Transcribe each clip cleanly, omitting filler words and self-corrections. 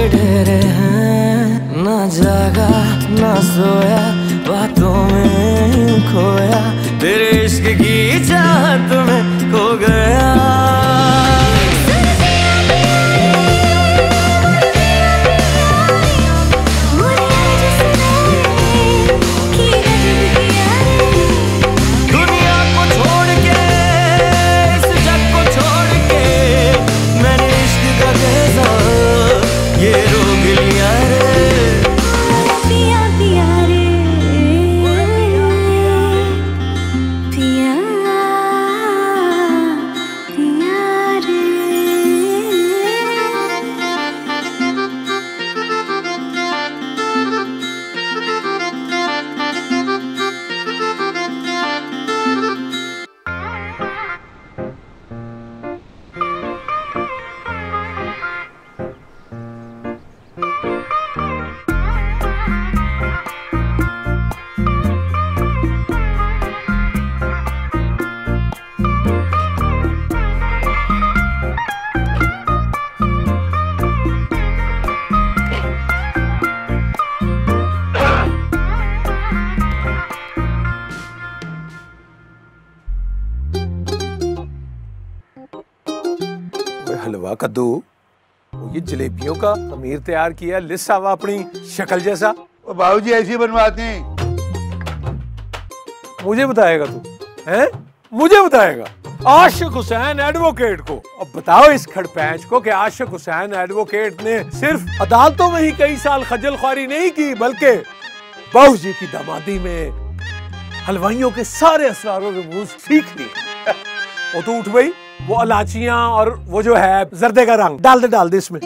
के ढेरे हैं, ना जागा ना सोया, बातों में खोया, तेरे इश्क की चाहत में खो गया। कद्दू, ये जलेबियों का अमीर तैयार किया लिस्सावा अपनी शक्ल जैसा। बाबू जी ऐसी बनवाते हैं। मुझे बताएगा तू? हैं? मुझे बताएगा आशिक हुसैन एडवोकेट को? अब बताओ इस खड़पैंच को कि आशिक हुसैन एडवोकेट ने सिर्फ अदालतों में ही कई साल खजल ख्वारी नहीं की, बल्कि बाबू जी की दामादी में हलवाइयों के सारे असरारों के मुंह सीख लिए। वो तो उठ गई, वो अलाचियां और वो जो है जर्दे का रंग डाल दे इसमें।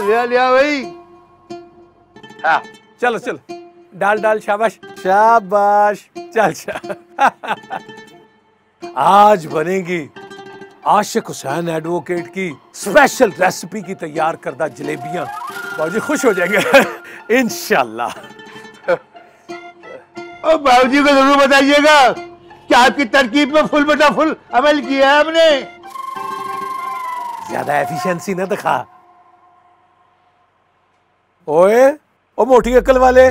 लिया भाई। हाँ। चलो चलो डाल शाबाश चल। आज बनेगी आशिक हुसैन एडवोकेट की स्पेशल रेसिपी की तैयार करदा जलेबियां। बाबूजी खुश हो जाएंगे इंशाल्लाह। ओ बाबूजी को जरूर बताइएगा आपकी तरकीब में फुल बटा फुल अमल किया है हमने। ज्यादा एफिशिएंसी ना दिखा। ओए ओ मोटी अकल वाले,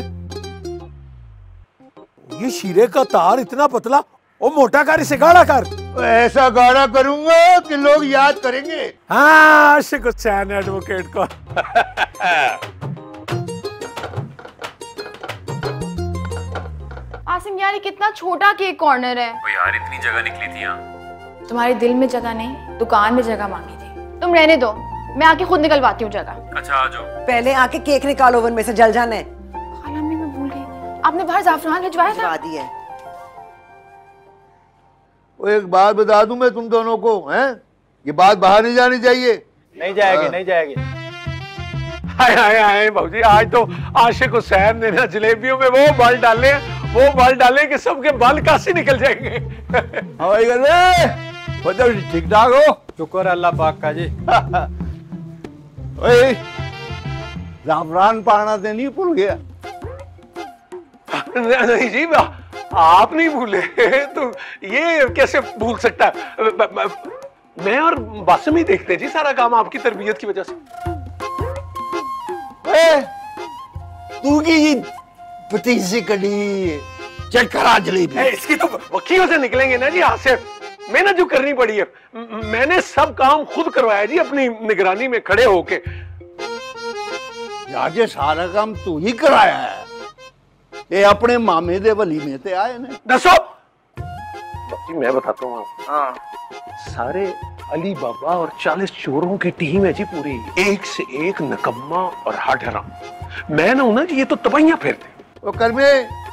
ये शीरे का तार इतना पतला, ओ मोटा कर इसे गाढ़ा कर। ऐसा गाढ़ा करूंगा कि लोग याद करेंगे। हाँ आशिक हुसैन एडवोकेट को। आसिम यार, ये कितना छोटा केक कॉर्नर है। ओ यार, इतनी जगह निकली थी यहाँ। तुम्हारे दिल में जगह नहीं, दुकान में जगह मांगी थी। तुम रहने दो, मैं आके खुद निकलवाती हूँ जगह। अच्छा आ जाओ। पहले आके केक निकालो, ओवन में से जल जाना है। खाला मैं भूल गई, आपने बाहर ज़ाफ़रान भिजवाया था? दिया है। वो एक बात बता दूं मैं तुम दोनों को, है ये बात बाहर नहीं जानी चाहिए। नहीं जाएगी, नहीं जाएगी। हाय हाय हाय भाजी, आज तो आशिक हुसैन ने ना जलेबियों में वो बाल डाले कि सबके बाल कासी निकल जाएंगे। भाई मतलब ठीक ठाक हो? शुक्र अल्लाह पाक का जी। ओए जाफरान पाना तो नहीं भूल गया? नहीं जी, आप नहीं भूले तो ये कैसे भूल सकता है। मैं और बासिम ही देखते जी सारा काम, आपकी तरबियत की वजह से। तू की पतीसी कड़ी चटकरा जलेबी इसकी तो वकीलों से निकलेंगे ना जी। हाथ से मेहनत जो करनी पड़ी है, मैंने सब काम खुद करवाया जी, अपनी निगरानी में खड़े होके। यार ये सारा काम तू ही कराया है। ये अपने मामे दे वलीमे ते आए ने। दसो जी, मैं बताता हूँ। हाँ। सारे अली बाबा और 40 चोरों की टीम है जी पूरी, एक से एक नकम्मा और हट हराम। मैं ना हूं ना जी, ये तो तबाहियां फेरते। वो कर्मे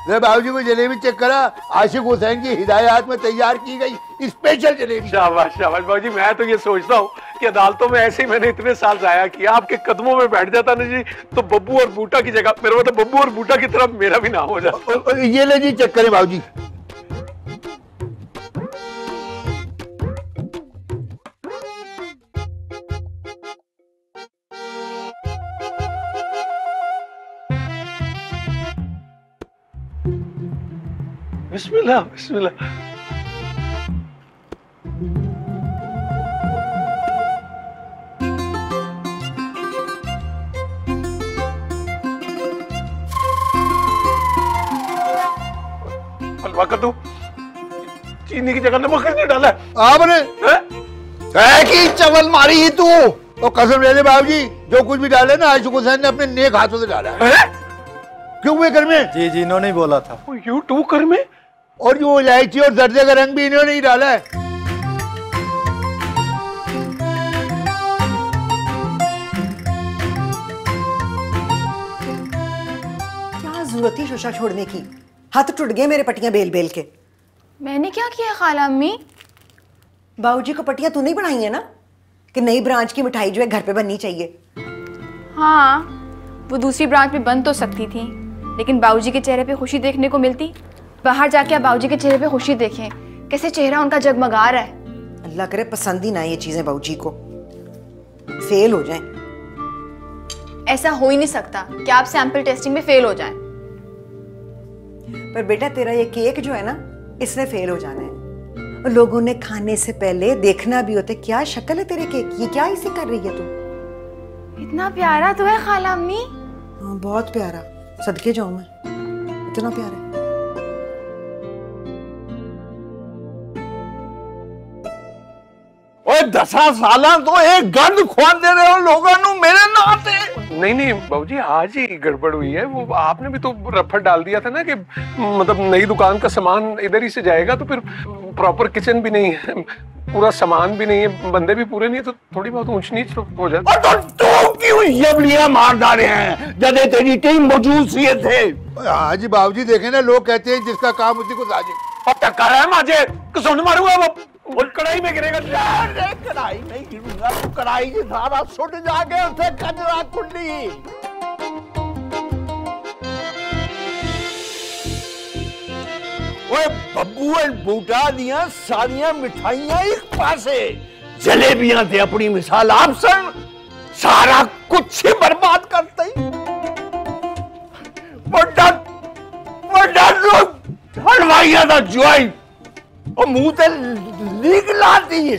बाबूजी को जलेबी चेक करा, आशिक हुसैन की हिदायत में तैयार की गई स्पेशल जलेबी। शाबाश शाबाश बाबूजी, मैं तो ये सोचता हूँ कि अदालतों में ऐसे ही मैंने इतने साल जाया किया। आपके कदमों में बैठ जाता ना जी, तो बब्बू और बूटा की जगह मेरा, मतलब बब्बू और बूटा की तरफ मेरा भी नाम हो जाता। ये ले जी चेक करें बाबूजी। बिस्मिल्लाह बिस्मिल्लाह। वाकई तू चीनी की जगह नमक नहीं डाला आपने, है कि चवल मारी ही तू। और कसम ले ले बाबू जी, जो कुछ भी डाले ना आशिक हुसैन ने अपने नेक हाथों से डाला है। क्यों हुए कर्मे? जी जी इन्होंने ही बोला था। यू टू कर्मे। और जो इलायची और दर्जे का रंग भी इन्होंने ही डाला है। क्या जरूरत थी शोशा छोड़ने की, हाथ टूट गए मेरे पट्टियां बेल बेल के। मैंने क्या किया खाला अम्मी? बाबूजी को पट्टियां तू नहीं बनाई है ना कि नई ब्रांच की मिठाई जो है घर पे बननी चाहिए। हाँ, वो दूसरी ब्रांच में बन तो सकती थी, लेकिन बाबूजी के चेहरे पे खुशी देखने को मिलती। बाहर जाके आप बाबूजी के चेहरे पे खुशी देखें, कैसे चेहरा उनका जगमगा रहा है। अल्लाह करे पसंद ही ना ये चीजें बाबूजी को, फेल हो जाएं। ऐसा हो ही नहीं सकता कि आप सैंपल टेस्टिंग में फेल हो जाएं। पर बेटा तेरा ये केक जो है ना, इसने फेल हो जाना है। और लोगों ने खाने से पहले देखना भी होता है क्या शक्ल है तेरे केक की, क्या इसे कर रही है तू? इतना प्यारा तो है खाला अम्मी। हाँ बहुत प्यारा, सदके जाऊं मैं, इतना प्यारा है। ओए 10 साल तो एक गंद खुआंदे रहे हो लोगों नु मेरे नाते। नहीं नहीं बाबूजी आज ही गड़बड़ हुई है। वो आपने भी तो रफड़ डाल दिया था ना कि मतलब नई दुकान का सामान इधर ही से जाएगा, तो फिर प्रॉपर किचन भी नहीं है, पूरा सामान भी नहीं है, बंदे भी पूरे नहीं है, तो थोड़ी बहुत ऊंच नीच हो जाती है। और तो क्यों यबलियां मार डाले हैं जब तेरी टीम मौजूद सी थे। हां जी बाबूजी देखे ना, लोग कहते हैं जिसका काम उसी को साजे। और टक्कर है माजे कसुन मारूंगा, वो कढ़ाई में गिरेगा। अरे कढ़ाई में गिरूंगा तो कढ़ाई से सारा सुट जाके उसे कचरा कुंडी। ओए बब्बू और बूटा दिया सारिया मिठाइयां एक पासे, जलेबियां थे अपनी मिसाल आपसन, सारा कुछ ही बर्बाद करते ही। हलवाइया था जुआई और मुंह से लीक लाती है।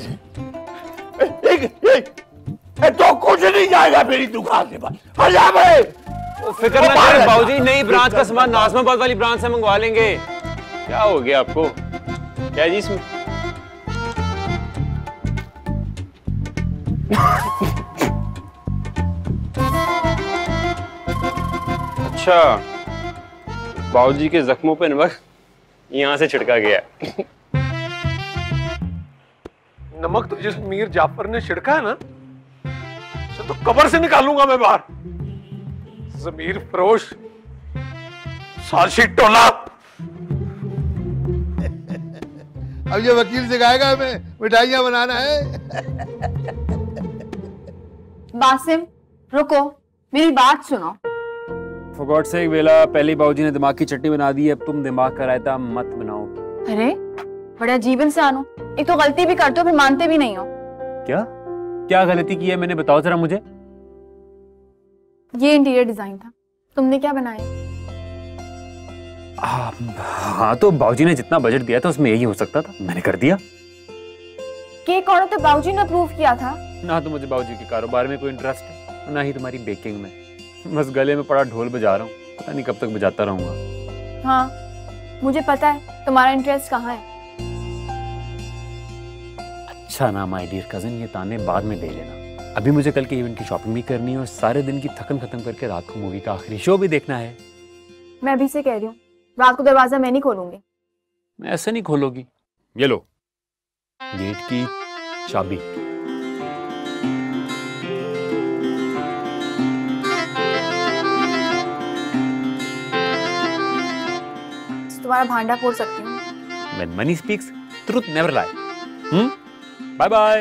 तो कुछ नहीं जाएगा मेरी दुकान के पास। हट जा भाई, फिक्र ना करें बाबूजी, नई ब्रांच का सामान नाजमाबाद वाली ब्रांच से मंगवा लेंगे। क्या हो गया आपको, क्या जी इसमें? अच्छा बाबूजी के जख्मों पे नमक यहाँ से छिड़का गया। नमक तो जिस मीर जाफर ने छिड़का है ना, उसे तो कब्र से निकालूंगा मैं बाहर। जमीर फरोश साशी टोला। अब ये वकील सिखाएगा हमें मिठाइयाँ बनाना है। बासिम रुको, मेरी बात सुनो। For God's sake बेला, पहले बाबूजी ने दिमाग की चटनी बना दी है, अब तुम दिमाग का रायता मत बनाओ। अरे बड़ा जीवन इंसान हो, एक तो गलती भी करते हो फिर मानते भी नहीं हो। क्या क्या गलती की है मैंने, बताओ जरा मुझे। ये इंटीरियर डिजाइन था, तुमने क्या बनाया? हाँ तो बाबूजी ने जितना बजट दिया था उसमें यही हो सकता था, मैंने कर दिया। केक ऑर्डर तो बाबूजी ने अप्रूव किया था ना। तो मुझे बाबूजी के कारोबार में कोई इंटरेस्ट है, ना ही तुम्हारी बेकिंग में। बस गले में पड़ा ढोल बजा रहा हूँ, पता नहीं कब तक बजाता रहूंगा। हाँ मुझे पता है तुम्हारा इंटरेस्ट कहाँ है। अच्छा ना माय डियर कजिन, ये ताने बाद में दे लेना, अभी मुझे कल के इवेंट की शॉपिंग भी करनी है और सारे दिन की थकन खत्म करके रात को मूवी का आखिरी शो भी देखना है। मैं अभी से कह रही हूँ रात को दरवाजा मैं नहीं खोलूंगी। मैं ऐसे नहीं खोलोगी, ये लो गेट की चाबी। तुम्हारा भांडा फोड़ सकती हूँ। When money speaks, truth never lie. Bye bye.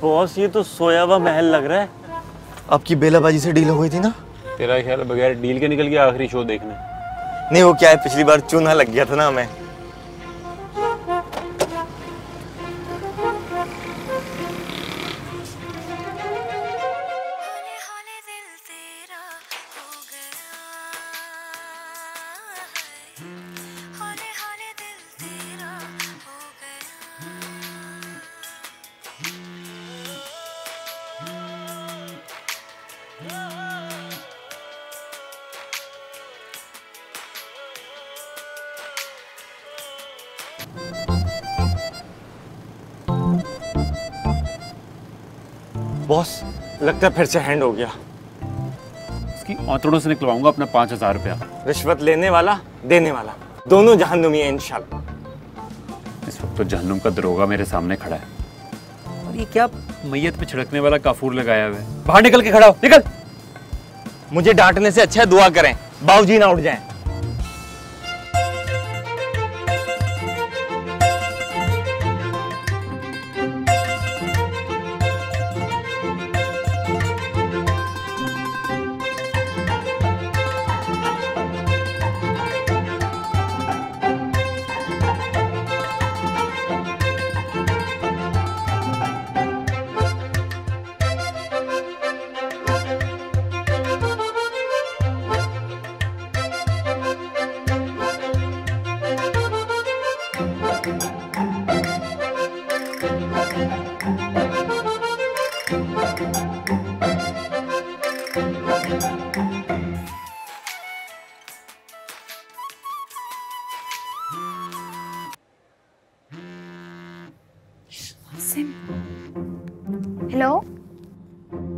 Boss ये तो सोया हुआ महल लग रहा है। आपकी बेलाबाजी से डील हो गई थी ना? तेरा ख्याल बगैर डील के निकल गया आखिरी शो देखने। नहीं वो क्या है, पिछली बार चूना लग गया था ना हमें। बॉस लगता है फिर से हैंड हो गया। उसकी औतड़ों से निकलवाऊंगा अपना 5000 रुपया। रिश्वत लेने वाला देने वाला दोनों जहन्नुमी है इंशाल्लाह। इस वक्त तो जहन्नुम का दरोगा मेरे सामने खड़ा है और ये क्या मैयत पे छिड़कने वाला काफूर लगाया हुआ है। बाहर निकल के खड़ा हो, निकल। मुझे डांटने से अच्छा दुआ करें बाबूजी ना उठ जाएं।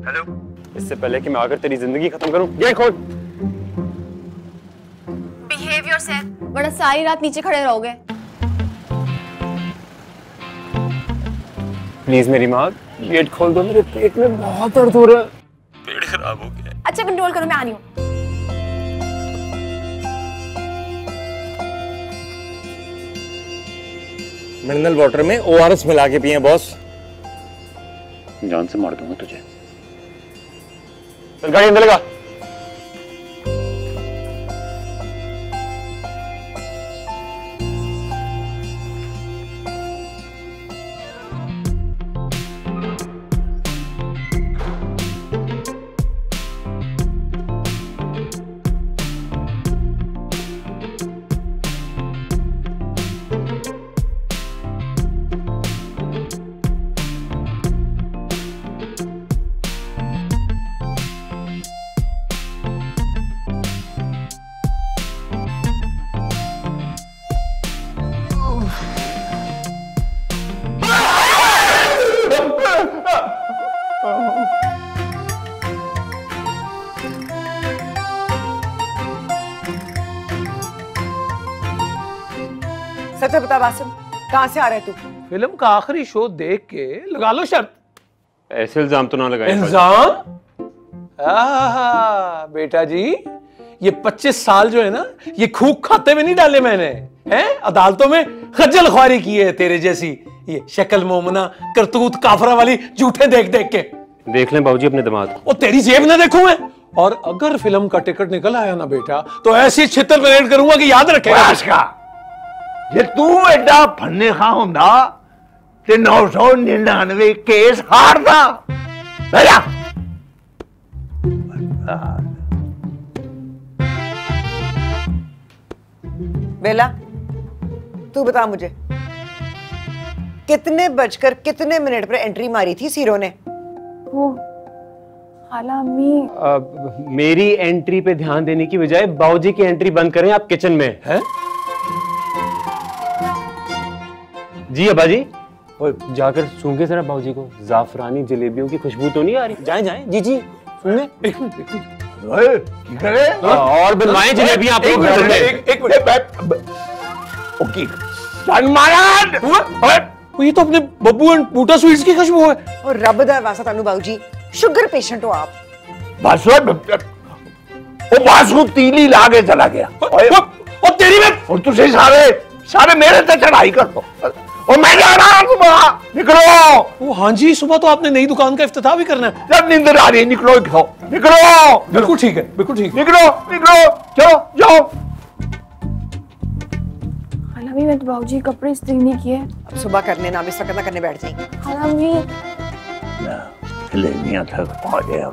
हेलो, इससे पहले कि मैं आकर तेरी जिंदगी खत्म करूं, ये खोल। बिहेव योरसेल्फ, वरना सारी रात नीचे खड़े रहोगे। प्लीज मेरी माँ, गेट खोल दो, मेरे पेट में बहुत दर्द हो रहा है। पेट खराब हो गया। अच्छा कंट्रोल करो, मैं आ रही हूँ। मिनरल वाटर में ओआरएस मिला के पिए बॉस, जान से मार दूंगा तुझे। चल गाड़ी अंदर लगा। सच बता बासिम, कहाँ से आ रहे तू? फिल्म का आखिरी शो देख के लगा लो शर्त। ऐसे इल्जाम तो ना लगाए। इल्जाम? बेटा जी, ये 25 साल जो है ना, ये खूब खाते में नहीं डाले मैंने हैं। अदालतों में खजल ख्वारी की है तेरे जैसी ये शक्ल मोमना करतूत काफरा वाली झूठे देख देख के। देख लें बाबूजी अपने दिमाग को, तेरी जेब ना देखूं मैं। और अगर फिल्म का टिकट निकल आया ना बेटा, तो ऐसी छितर परेड करूंगा कि याद रखेगा। ये तू एडा फन्ने खा हुंदा ते 999 केस हारदा। भैया बेला, तू बता मुझे, कितने बजकर कितने मिनट पर एंट्री मारी थी सीरो ने? वो हाला अम्मी, मेरी एंट्री पे ध्यान देने की बजाय बाबूजी की एंट्री बंद करें आप किचन में हैं। जी अब्बा जी, और जाकर सूंघे जरा बाबूजी को, जाफरानी जलेबियों की खुशबू तो नहीं आ रही। जाएं जाएं जी जी, सुनने और बनवाएं जलेबियां आप लोग। एक मिनट, ओके सन महाराज, ये तो अपने बब्बू एंड बूटा स्वीट्स की खुशबू है। और रब दा वास्ता तानू बाबूजी, शुगर पेशेंट हो आप। बस वो बासू तीली लागे चला गया और तेरी में और तुझे सारे सारे मेरे से चढ़ाई कर दो। और मैं जा रहा हूँ, सुबह निकलो। हाँ जी, सुबह तो आपने नई दुकान का इफ्तिताह भी करना है। जब नींद आ रही है, निकलो निकलो निकलो। बिल्कुल ठीक है, बिल्कुल ठीक, निकलो निकलो, चलो जाओ। हाला भी मैं बाबूजी कपड़े इस्त्री नहीं किए। अब सुबह करने ना, इस वक्त ना करने बैठ जाएंगे। हाला भी लेनिया थक पा गया।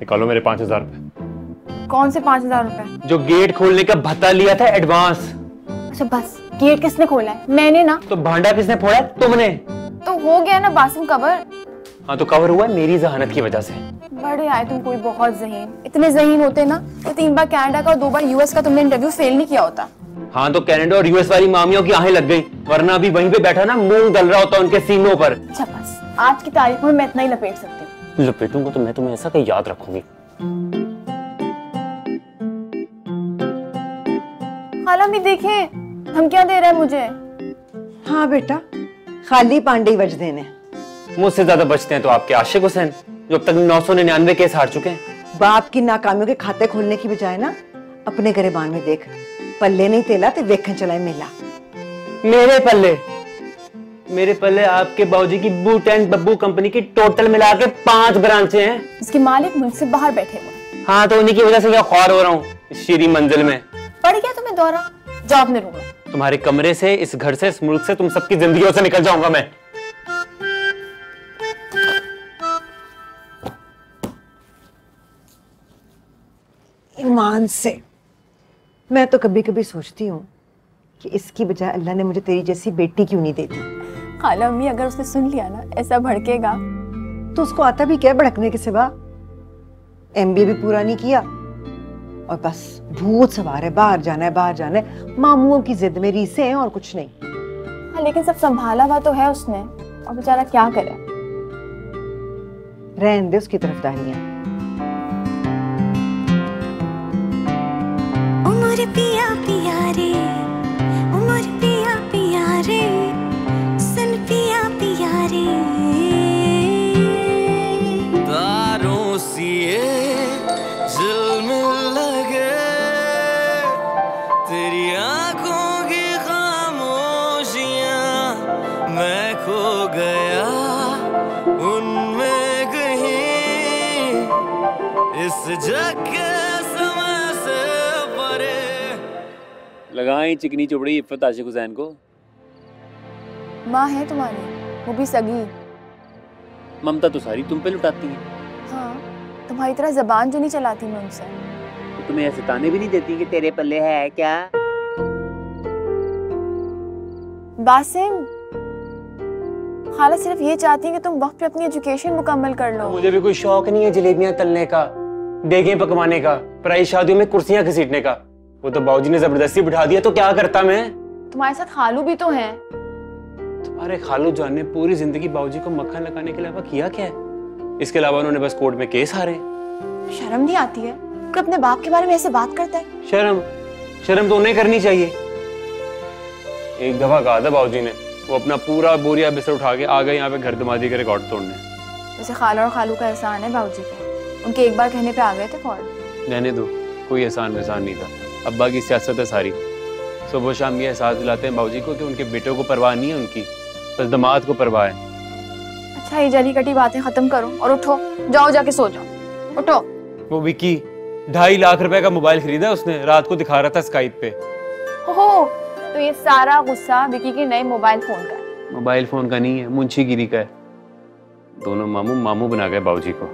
निकालो मेरे 5000 रुपए। कौन से 5000 रुपए? जो गेट खोलने का भत्ता लिया था एडवांस। अच्छा बस, गेट किसने खोला है? मैंने ना। तो भांडा किसने फोड़ा? तुमने। तो हो गया ना बासिम कवर। हाँ तो कवर हुआ है मेरी जहानत की वजह से। बड़े आए तुम कोई बहुत जहीन, इतने जहीन होते ना तो 3 बार कनाडा का और 2 बार यूएस का तुमने इंटरव्यू फेल नहीं किया होता। हाँ तो कनाडा और यूएस वाली मामियों की आहें लग गई, वरना अभी वहीं पे बैठा ना मुंह दल रहा होता उनके सीनों पर। अच्छा बस आज की तारीख में मैं इतना ही लपेट सकती हूँ। लपेटूंगा तो मैं तुम्हें ऐसा कहीं याद रखूंगी। खाला भी देखे हम क्या दे रहा है मुझे। हाँ बेटा खाली पांडे बच देने, मुझसे ज्यादा बचते हैं तो आपके आशिक हुसैन जो अब तक 999 केस हार चुके हैं। बाप की नाकामियों के खाते खोलने की बजाय ना अपने गरेबान में देख, पल्ले नहीं तेला ते वेखन चलाए मेला। मेरे पल्ले आपके बाबूजी की बूटा एंड बब्बू कंपनी की टोटल मिला के 5 ब्रांचे हैं। इसके मालिक मुल्क से बाहर बैठे हुए। हाँ तो उन्हीं की वजह से मैं ख्वार हो रहा हूँ शीरी मंजिल में। पड़ गया तुम्हें दौरा, जाओ अपने रूम में। तुम्हारे कमरे से, इस घर से, इस मुल्क से, तुम सबकी जिंदगियों से निकल जाऊंगा मैं। ईमान से मैं तो कभी कभी सोचती हूँ कि इसकी बजाय अल्लाह ने मुझे तेरी जैसी बेटी क्यों नहीं दे दी। खाला अम्मी अगर उसने सुन लिया ना ऐसा भड़केगा। तो उसको आता भी क्या भड़कने के सिवा, एमबीए भी पूरा नहीं किया और बस भूत सवार है, बाहर जाना है बाहर जाना है, मामूओं की जिद में रीसे हैं और कुछ नहीं। हाँ लेकिन सब संभाला हुआ तो है उसने, और बेचारा क्या करे। रहने दे उसकी तरफदारियां। पिया पिया रे उमर पिया पिया रे सन पिया पिया रे तारों सी झिलमिल लगे तेरी आंखों की खामोशियां, मैं खो गया उनमें कहीं इस जगह लगाएं चिकनी चुपड़ी इफ़्त आशिक हुसैन को। माँ है तुम्हारी, वो भी सगी। ममता तो सारी तुम पे लुटाती है। हाँ, तुम्हारी तरह ज़बान जो नहीं चलाती मैं उनसे। तो तुम्हें ऐसे ताने भी नहीं देती कि तेरे पल्ले है क्या? बासिम, खाला सिर्फ ये चाहती है कि तुम वक्त पे अपनी एजुकेशन मुकम्मल कर लो। मुझे भी कोई शौक नहीं है जलेबियाँ तलने का, देगे पकवाने का, पराई शादियों में कुर्सियाँ घसीटने का। वो तो बाबूजी ने जबरदस्ती बिठा दिया तो क्या करता मैं। तुम्हारे साथ खालू भी तो हैं। तुम्हारे खालू जान ने पूरी जिंदगी बाबूजी को मक्खन लगाने के अलावा किया क्या है? इसके अलावा उन्होंने बस कोर्ट में केस हारे। शर्म नहीं आती है कि अपने बाप के बारे में ऐसे बात करता है? शर्म तो उन्हें करनी चाहिए। एक दफा कहा था बाबूजी ने, वो अपना पूरा बोरिया बिस्तर उठा के आ गए यहाँ पे घर दमादी के रिकॉर्ड तोड़ने। वैसे खाला और खालू का एहसान है बाबूजी पे, उनके एक बार कहने पे आ गए थे कोर्ट। रहने दो, कोई एहसान वहसान नहीं था, अब्बा की सियासत है सारी। सुबह शाम ये एहसास दिलाते हैं बाबूजी को कि उनके बेटों को परवाह नहीं है उनकी, बस दामाद को परवाह है। अच्छा ये जली कटी बातें खत्म करो और उठो, जाओ जाके सो जाओ। उठो। वो विकी 2.5 लाख रुपए का मोबाइल खरीदा उसने, रात को दिखा रहा था स्काइप पे। ओहो, तो ये सारा गुस्सा विकी के नए मोबाइल फोन का है। मोबाइल फोन का नहीं है, मुंशी गिरी का है। दोनों मामू मामू बना गए बाबूजी को,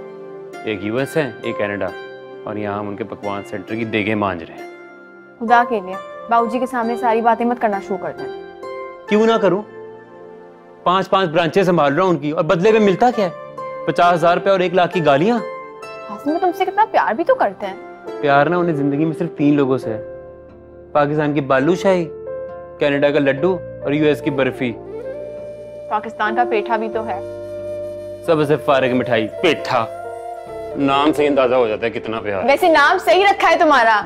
एक यूएस है एक कनाडा, और यहाँ हम उनके पकवान सेंटर की देगे मांझ रहे हैं। खुदा के लिए बाबूजी के सामने सारी बातें मत करना शुरू कर दें। क्यों ना करूं? 5-5 ब्रांचें संभाल रहा हूं उनकी, और बदले में मिलता क्या है? 50,000 रुपए और 1 लाख की गालियां। आसमी तुमसे कितना प्यार भी तो करते हैं। प्यार ना उन्हें जिंदगी में सिर्फ 3 लोगों से है, पाकिस्तान की बालूशाही, कनाडा का लड्डू और यूएस की बर्फी। पाकिस्तान का पेठा भी तो है। सबसे फारग मिठाई पेठा, नाम से अंदाजा हो जाता है कितना प्यार। वैसे नाम सही रखा है तुम्हारा।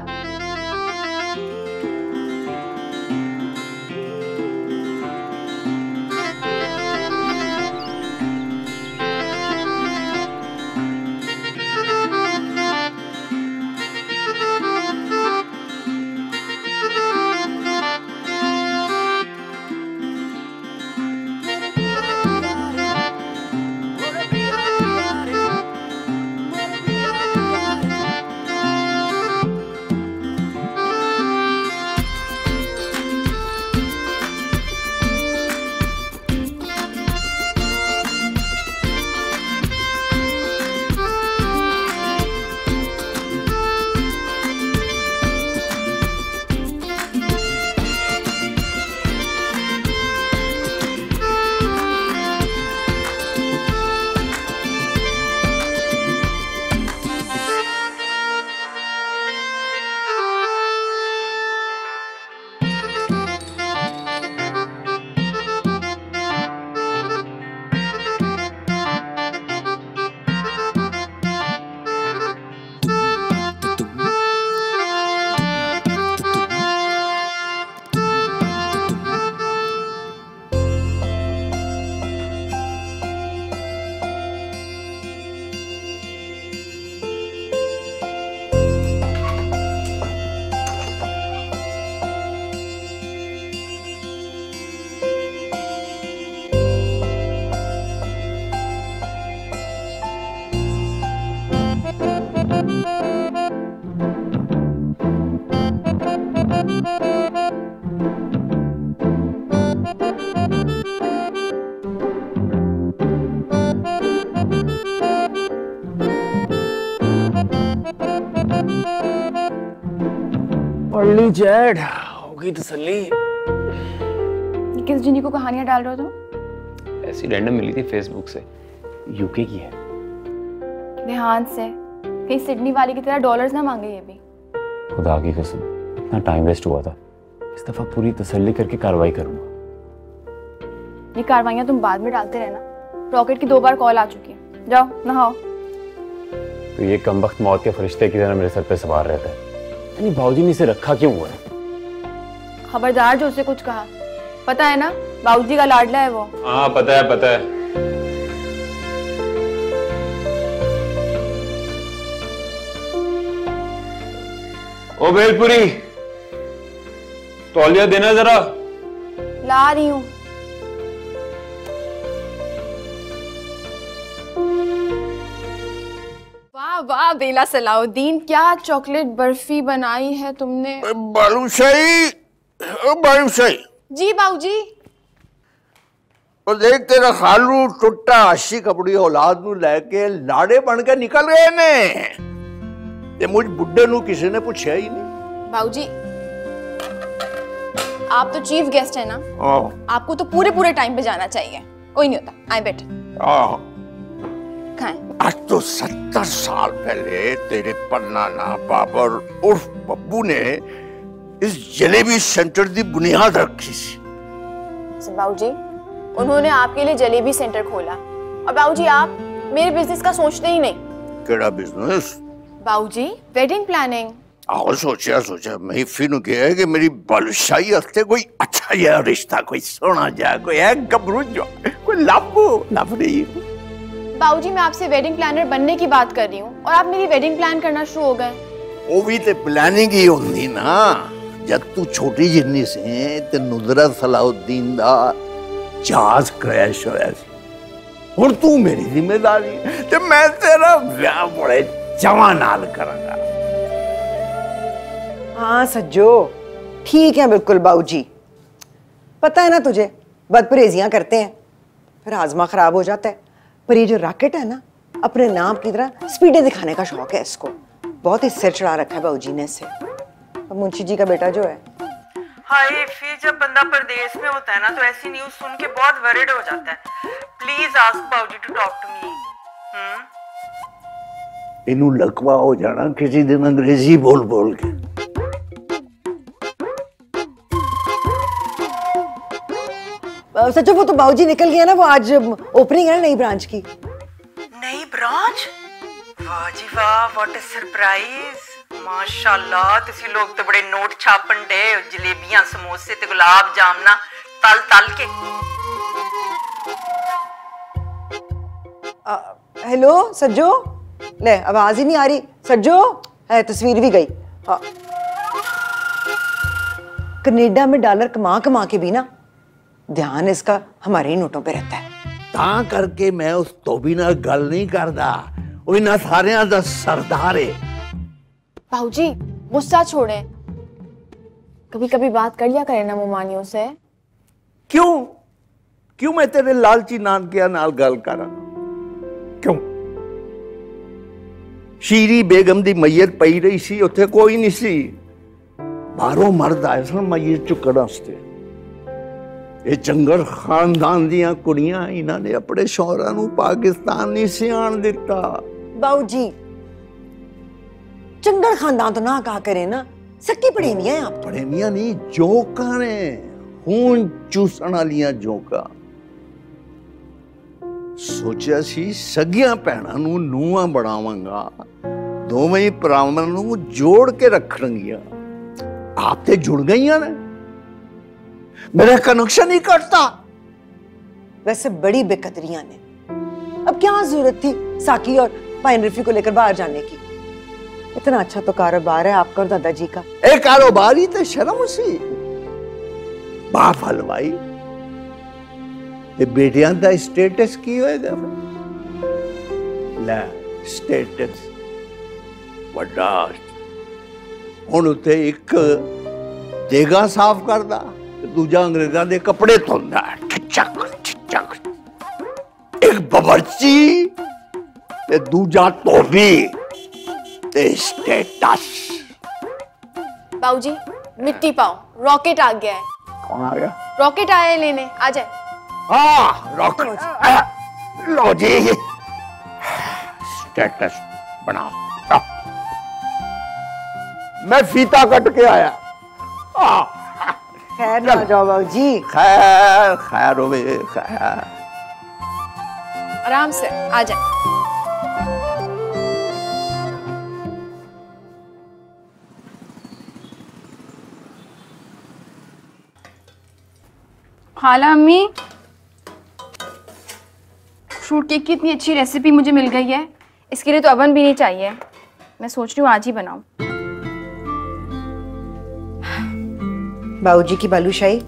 फुल्ली चैट होगी तसल्ली। किस जिनी को कहानियां डाल रहे हो तुम? ऐसी रैंडम मिली थी फेसबुक से, यूके की है, देहात से, कहीं सिडनी वाली की तरह डॉलर्स ना मांगे ये भी। खुदा की कसम इतना टाइम वेस्ट हुआ था, इस दफा पूरी तसल्ली करके कार्रवाई करूंगा। ये कार्रवाइयां तुम बाद में डालते रहना, रॉकेट की 2 बार कॉल आ चुकी है, जाओ नहाओ। तो ये कमबख्त मौत के फरिश्ते की तरह मेरे सर पे सवार रहता है, यानी बाबूजी ने इसे रखा क्यों हुआ है? खबरदार जो उसे कुछ कहा, पता है ना बाबूजी का लाडला है वो। हाँ पता है पता है। ओ बेलपुरी तौलिया देना जरा, ला रही हूँ। वाह वाह बेला सलाउद्दीन, क्या चॉकलेट बर्फी बनाई है तुमने। बालूशाही बालूशाही। जी बाबूजी। और देख तेरा खालू टुट्टा आशिक अपनी औलाद नू लेके लाड़े बन के निकल गए ने, ते मुझ बुड्ढे नू किसी ने पूछा ही नहीं। बाबूजी आप तो चीफ गेस्ट है ना, आपको तो पूरे पूरे टाइम पे जाना चाहिए। कोई नहीं होता, आई बेट। आज तो 70 साल पहले तेरे परनाना बाबर उर्फ बब्बू ने इस जलेबी सेंटर की बुनियाद रखी थी। बाबूजी उन्होंने आपके लिए जलेबी सेंटर खोला, और बाबूजी आप मेरे बिजनेस का सोचते ही नहीं। केड़ा बिजनेस? बाबूजी वेडिंग प्लानिंग। और सोचा मैं फिर गया कि मेरी बालुशाही हस्ते कोई अच्छा या रिश्ता, कोई सोना जा, कोई गबरू जा, कोई लाभू लाभ नहीं। बाबूजी मैं आपसे वेडिंग प्लानर बनने की बात कर रही हूँ, और आप मेरी वेडिंग प्लान करना शुरू हो गए। वो भी तो प्लानिंग ही होंगी ना, जब तू छोटी जिन्नी से ते नुदरत सलाउद्दीन दा जहाज क्रैश होया सी, और तू मेरी जिम्मेदारी ते मैं तेरा ब्याह बड़े जवान नाल करांगा। हाँ सज्जो ठीक है बिल्कुल बाबूजी, पता है ना तुझे बदपरहेजियां करते हैं, फिर आजमा खराब हो जाता है। पर ये जो रॉकेट है ना, अपने नाम की तरह स्पीडें दिखाने का शौक है इसको, बहुत ही सिर चढ़ा रखा है बाबूजी ने इसे। और मुंशी जी का बेटा जो है, हाय फिर जब बंदा परदेश में होता है ना तो ऐसी न्यूज़ सुन के बहुत वरीड हो जाता है। प्लीज आस्क बाबूजी टू टॉक टू मी। इनू लकवा हो जाना किसी दिन अंग्रेजी बोल बोल के। सच्चो वो तो बाबूजी निकल गया ना, वो आज ओपनिंग है ना नई ब्रांच की। नई ब्रांच? वाह जी वाह, व्हाट अ सरप्राइज। माशाल्लाह तुसी लोग तो बड़े नोट छापन डे, जलेबियां समोसे ते गुलाब जामना तल तल के। हेलो सज्जो, ले आवाज ही नहीं आ रही सज्जो, है तस्वीर भी गई। कनाडा में डॉलर कमा कमा के भी ना ध्यान इसका हमारे ही नोटों पे रहता है, तां करके मैं उस तोबी नाल गल नहीं करदा, वो इन्हां सारेयां दा सरदार है। बाबूजी गुस्सा छोड़े, कभी कभी बात कर लिया करें ना मुमानियों से। क्यों क्यों मैं तेरे लालची नानकिया नाल गल करां? क्यों? शीरी बेगम दी मय्यत पई रही सी, उत्थे कोई नहीं सी, बाहरों मर्द आए सन मय्यत चुकण वास्ते। ये जंगर खानदान दियां कुड़ियां इन्हां ने अपने शौहरां नूं पाकिस्तान नहीं सियाण दिता। बाबूजी जंगर खानदान तो ना कहा करें ना, सक्की पड़ेवियां हैं आप। पड़ेवियां नहीं, जोकां ने, खून चूसण वालियां जोकां। सोचा सी सगियां भैणां नूं नूंहां बनावांगा, दोवें ही भरावां नूं जोड़ के रखणगियां, आप ते जुड़ गईयां ने, मेरा कनेक्शन ही कटता। वैसे बड़ी बेकदरियां ने, अब क्या जरूरत थी साकी और पाइन रफी को लेकर बाहर जाने की? इतना अच्छा तो कारोबार है आपका और दादाजी का। ए कारोबार ही तो शर्म उसी, बाप हलवाई ये बेटियां दा स्टेटस की होएगा? ला स्टेटस वड्डा हुण उते एक देगा साफ करदा, दूजा अंग्रेजा दे कपड़े धोंदा, एक बबरची ते दूजा धोबी ते स्टेटस। बाबूजी मिट्टी पाव। रॉकेट आ गया है। कौन आ गया? रॉकेट आया है लेने, आ जाए। रॉकेट लो जी, स्टेटस बनाओ। मैं फीता कट के आया। खैर ना जाओ बाबू जी, खैर खैर हो गए, खैर आराम से आ जाए। खाला अम्मी, फ्रूट केक की इतनी अच्छी रेसिपी मुझे मिल गई है, इसके लिए तो अवन भी नहीं चाहिए। मैं सोच रही हूँ आज ही बनाऊं। बाबूजी की बालूशाही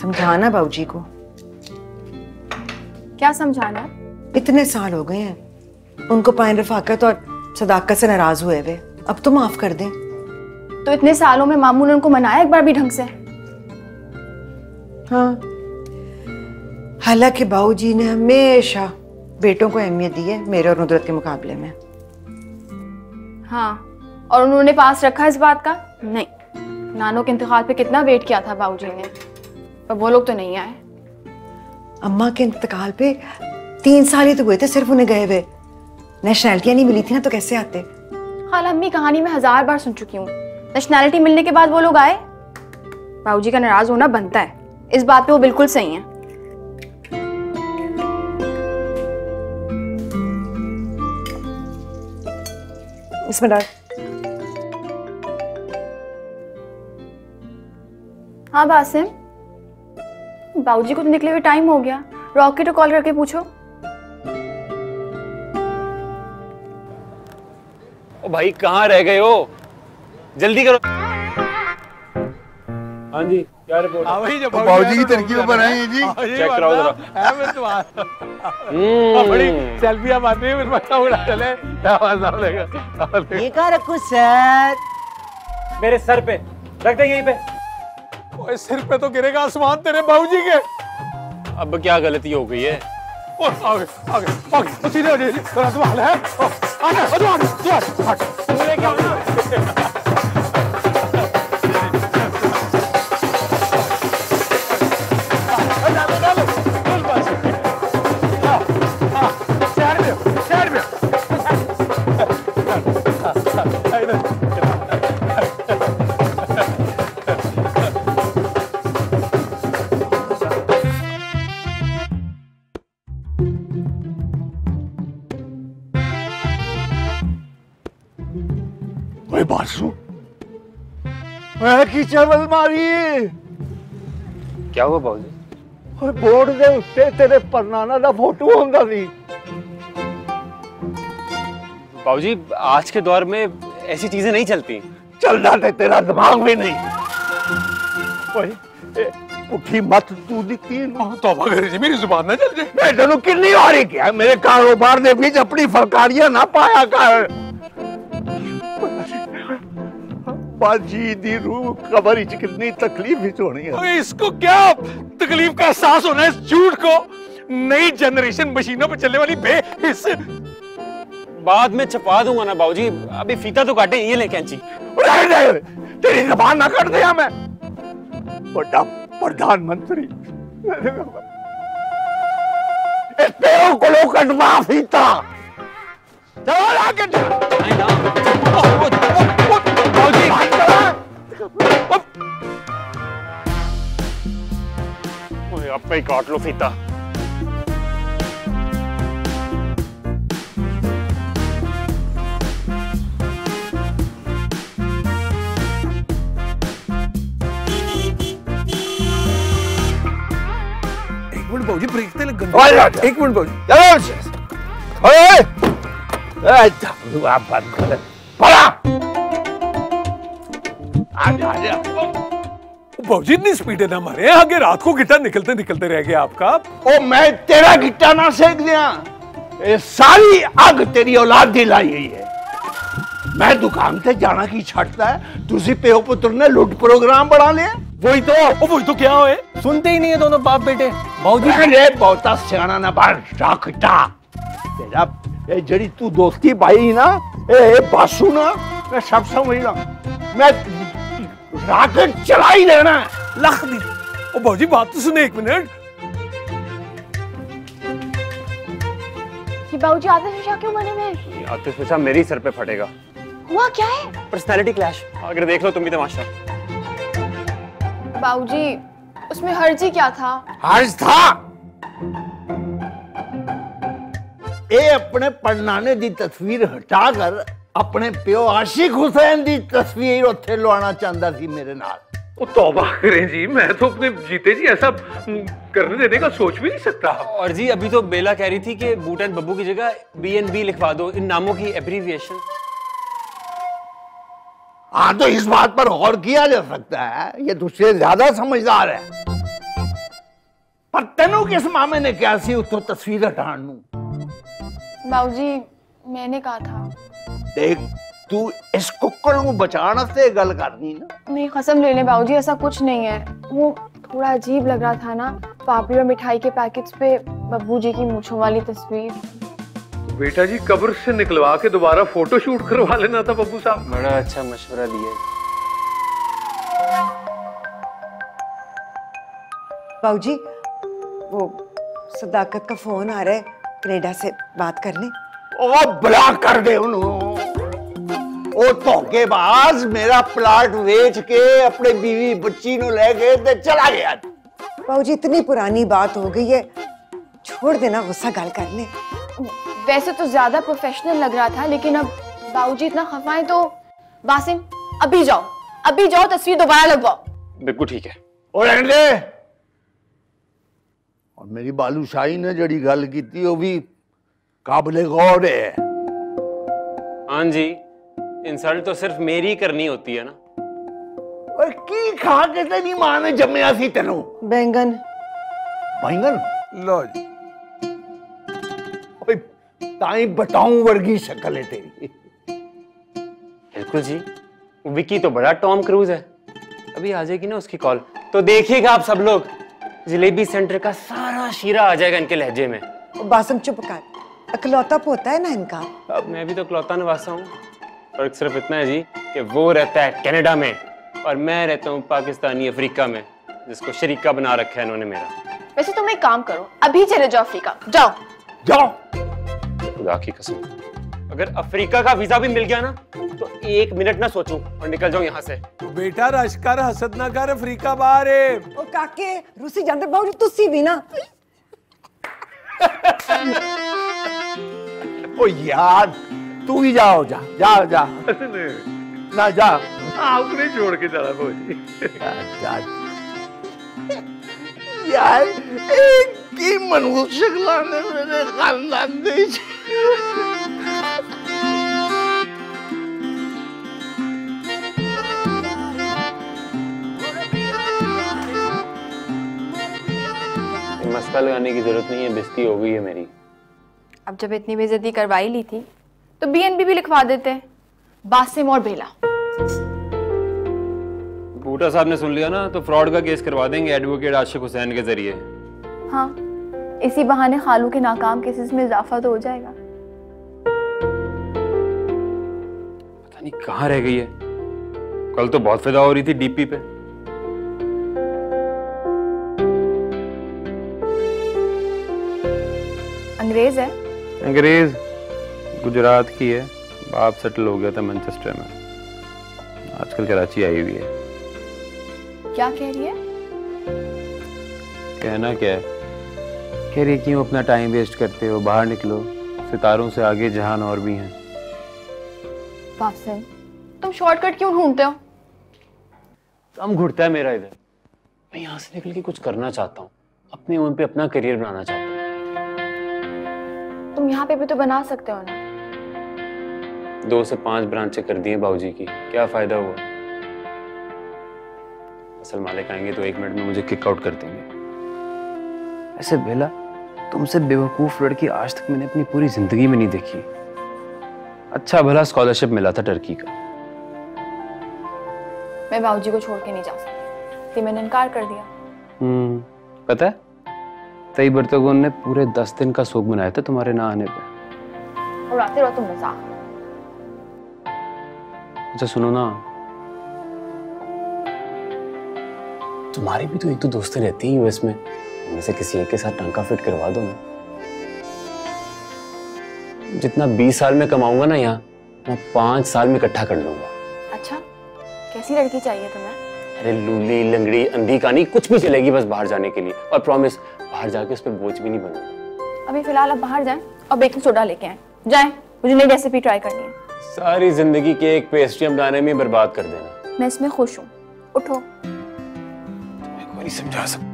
समझाना बाबूजी को। क्या समझाना? इतने साल हो गए हैं उनको पाइन रफाकत और सदाकत से नाराज हुए हुए, अब तो माफ कर दें। तो इतने सालों में मामू ने उनको मनाया एक बार भी ढंग से? हाँ, हालांकि बाबूजी ने हमेशा बेटों को अहमियत दी है मेरे और नुदरत के मुकाबले में। हाँ, और उन्होंने पास रखा इस बात का नहीं। नानो के इंतकाल पे कितना वेट किया था बाबूजी ने, पर वो लोग तो नहीं आए। अम्मा के इंतकाल पे 3 साल ही तो हुए थे सिर्फ उन्हें गए हुए। नेशनैलिटी नहीं मिली थी ना, तो कैसे आते? खाला अम्मी, कहानी में 1000 बार सुन चुकी हूँ। नेशनैलिटी मिलने के बाद वो लोग आए। बाबूजी का नाराज होना बनता है, इस बात पे वो बिल्कुल सही है। इसमें डाल। हाँ बासिम, बाबूजी को तो निकले हुए टाइम हो गया। रॉकेट को कॉल करके पूछो। ओ भाई, कहाँ रह गए हो? जल्दी करो। हाँ जी, क्या रिपोर्ट? जो बाबूजी की तरकीब पर आए हैं जी, चेक कराओ जरा। बड़ी सेल्फी आप आते हैं, मक्का उड़ा चले, लेगा। ये क्या रखूं सर? मेरे सर पे रख दे, यहीं पे। सिर पे तो गिरेगा आसमान तेरे बाबूजी के। अब क्या गलती हो गई है? आगे आगे आगे सवाल है। कीचड़ मारी। क्या हुआ बाबूजी? बोर्ड दे उत्ते तेरे परनाना दा फोटो होंदा सी। बाबूजी, आज के दौर में ऐसी चीजें नहीं चलती। चलना ते तेरा दिमाग भी नहीं। ओए पुठी मत तू दिखती ना, तौबा कर जी, मेरी जुबान ना चल जाए। मैं तेनू कितनी वारी क्या, मेरे कारोबार दे बीच अपनी फलकारियां ना पाया कर। बाजी दी रूह कबर इच कितनी तकलीफ ही होनी है। इसको क्या तकलीफ का एहसास होना है, इस झूठ को। नई जनरेशन मशीनों पर चलने वाली बे, इस बाद में छपा दूंगा ना बाबूजी, अभी फीता तो काटे। ये ले कैंची। तेरी जबान ना काट दिया मैं। बड़ा प्रधानमंत्री, इस पेड़ों को लो कटवा फीता। चलो आगे। अब पे काट लो फीता। एक मिनट बाबूजी, ब्रेक लग गए। एक मिनट बाबूजी, आप बात करें। बाबूजी, इतनी स्पीड है ना मारे, आगे रात को गिट्टा निकलते निकलते रह गया आपका। ओ, मैं तेरा गिट्टा ना सेक दिया। ये सारी आग तेरी औलाद दिलाई गई है। मैं दुकान से जाना की छटता है, तुझे प्यो पुत्र ने लूट प्रोग्राम बना लिया। वही तो क्या होए, सुनते ही नहीं है दोनों बाप बेटे। बाबूजी बहुता सियाना ना बाहर रखता। तेरा जड़ी तू दोस्ती भाई ना, ए बासू ना, मैं सब समझ रहा हूँ, मैं रॉकेट चला ही लेना है। लख दी ओ भाजी बात तो सुने, एक मिनट बाबूजी आतिफ क्यों बने में? आतिफ मेरी सर पे फटेगा। हुआ क्या है? Personality clash. अगर देख लो तुम भी तमाशा। बाबूजी उसमें हर्ज ही क्या था? हर्ज था ए अपने पड़नाने दी तस्वीर हटाकर अपने प्यो आशिक हुसैन दी तस्वीर उत्थे लवाना चाहता सी मेरे नाल। तौबा करें जी, मैं तो अपने जीते जी ऐसा करने देने का सोच भी नहीं सकता। और जी अभी तो बेला कह रही थी कि बूटा एंड बब्बू की जगह BNB लिखवा दो, इन नामों की एब्रीविएशन। हाँ तो इस बात पर गौर किया जा सकता है, ये तुझसे ज्यादा समझदार है। पर तेनू किस मामे ने क्या सी उतो तस्वीर हटान नू? बाबूजी मैंने कहा था। देख तू इस कुक्कड़ को बचाना से गल करनी ना। नहीं कसम ले ले बाबूजी ऐसा कुछ नहीं है, वो थोड़ा अजीब लग रहा था ना पापड़ी और मिठाई के पैकेट्स पे बब्बू जी की मूंछों वाली तस्वीर। बेटा जी कब्र से निकलवा के दोबारा फोटो शूट करवा लेना था बब्बू साहब। बड़ा अच्छा मशवरा दिया। बाबूजी वो सदाकत का फोन आ रहा है कनाडा से, बात करने। ओ ब्लॉक कर दे उन्होंने। ओ धोखेबाज मेरा प्लाट बेच के अपने बीवी बच्ची नु लेके ते चला गया। बाबूजी इतनी पुरानी बात हो गई है, छोड़ देना गुस्सा, गल कर ले। वैसे तो ज्यादा प्रोफेशनल लग रहा था लेकिन अब बाबूजी इतना खफा है तो बासिम अभी जाओ तस्वीर दोबारा लगवाओ। बिल्कुल ठीक है। और रहने दे। और मेरी बालूशाही ने जड़ी गल की थी वो भी काबिले गौर है। हाँ जी इंसल्ट तो सिर्फ मेरी करनी होती है ना। और की खा के तेरी मां ने जमया सी तेनू? बैंगन। बैंगन लो जी। ओए ताई बताऊं वर्गी शक्ल है तेरी। बिल्कुल जी विकी तो बड़ा टॉम क्रूज है, अभी आ जाएगी ना उसकी कॉल तो देखिएगा आप सब लोग, जलेबी सेंटर का सारा शीरा आ जाएगा इनके लहजे में। बासम चुप कर, अकलौता पोता है ना इनका। अब मैं भी तो अकलौता नवासा हूँ, फर्क सिर्फ इतना है जी कि वो रहता है कनाडा में और मैं रहता हूँ पाकिस्तानी अफ्रीका में, जिसको शरीका बना रखा है इन्होंने मेरा। वैसे तुम एक काम करो अभी चले जाओ अफ्रीका, जाओ जाओ खुदा की कसम। अगर अफ्रीका का वीजा भी मिल गया ना तो एक मिनट ना सोचूं और निकल जाऊं यहाँ से। बेटा रश कर, हसद ना कर, अफ्रीका बाहर है। ओ काके रूसी जांदे बाहर तुसी भी ना। ओ यार तू ही जाओ जा जा जा ना जा। आपने छोड़ के चला यार की मनहूस शक्ल ने मेरे खानदान दे। मसला लगाने की जरूरत नहीं है, बेइज्जती हो गई है मेरी। अब जब इतनी बेइज्जती करवाई ली थी तो BNB भी लिखवा देते हैं, बासिम और बेला। बूटा साहब ने सुन लिया ना तो फ्रॉड का केस करवा देंगे एडवोकेट आशिक हुसैन के जरिए। हाँ इसी बहाने खालू के नाकाम केसेस में इजाफा तो हो जाएगा। पता नहीं कहाँ रह गई है, कल तो बहुत फिदा हो रही थी DP पे। अंग्रेज है, अंग्रेज गुजरात की है, बाप सेटल हो गया था मैनचेस्टर में, आजकल कराची आई हुई है। क्या कह रही है? कहना क्या है, कह रही क्यों अपना टाइम वेस्ट करते हो, बाहर निकलो, सितारों से आगे जहान और भी हैं। बासिम तुम शॉर्टकट क्यों ढूंढते हो? कम घुटता है मेरा इधर, मैं यहाँ से निकल के कुछ करना चाहता हूँ, अपने ओन पे अपना करियर बनाना चाहता हूँ। तुम यहाँ पे भी तो बना सकते हो ना। 2 से 5 ब्रांचें कर दी हैं बाबूजी की, क्या फायदा हुआ? असल मालिक आएंगे तो 1 मिनट में मुझे किक आउट कर देंगे। ऐसे बेला तुमसे बेवकूफ लड़की आज तक मैंने अपनी पूरी जिंदगी में नहीं देखी। अच्छा भला स्कॉलरशिप मिला था टर्की का। मैं बाबूजी को छोड़ के नहीं जा सकती, मैंने इनकार कर दिया। पता है तैयब अर्तगोन ने पूरे 10 दिन का शोक मनाया था तुम्हारे ना आने पर। और आते रहो तुम मजाक। अच्छा सुनो ना, तुम्हारी भी तो एक दो दोस्तें रहती हैं यूएस में, उनमें से किसी एक के साथ टांका फिट करवा दो ना। जितना 20 साल में कमाऊंगा ना यहाँ, मैं 5 साल में इकट्ठा कर लूंगा। अच्छा, कैसी लड़की चाहिए तुम्हें? अरे लूली लंगड़ी अंधी कानी कुछ भी चलेगी, बस बाहर जाने के लिए। और प्रॉमिस, बाहर जाके उस पर बोझ भी नहीं बनूंगा। अभी फिलहाल आप बाहर जाएं और बेकिंग सोडा लेके आए। जाएं, मुझे नई रेसिपी ट्राई करनी है। सारी जिंदगी केक पेस्ट्री बनाने में बर्बाद कर देना। मैं इसमें खुश हूँ। उठो। तुम्हें कोई समझा सकता।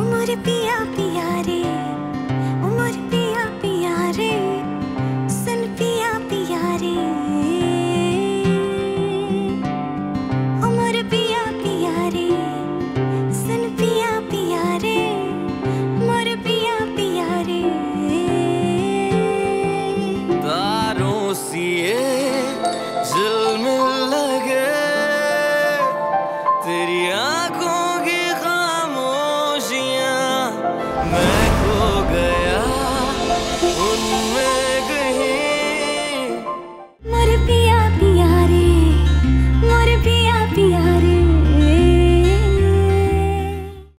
उम्र पिया पिया रे, उम्र पिया पिया रे, सन पिया पिया रे, उम्र पिया पिया रे, सन पिया पिया रे, उम्र पिया पिया रे। तारों सी ये ज़िल्मिल